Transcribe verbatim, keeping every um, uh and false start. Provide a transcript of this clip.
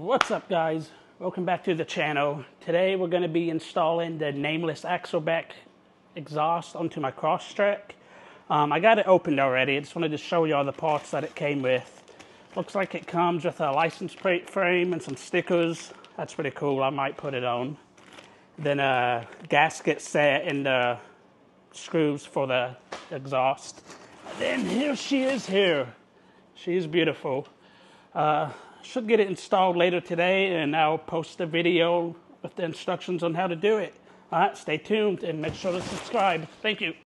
What's up, guys? Welcome back to the channel. Today we're going to be installing the Nameless Axleback exhaust onto my Crosstrek. Um, I got it opened already. I just wanted to show you all the parts that it came with. Looks like it comes with a license plate frame and some stickers. That's pretty cool. I might put it on. Then a gasket set and the screws for the exhaust. And then here she is here. She's beautiful. Uh, should get it installed later today, and I'll post a video with the instructions on how to do it. All right, stay tuned and make sure to subscribe. Thank you.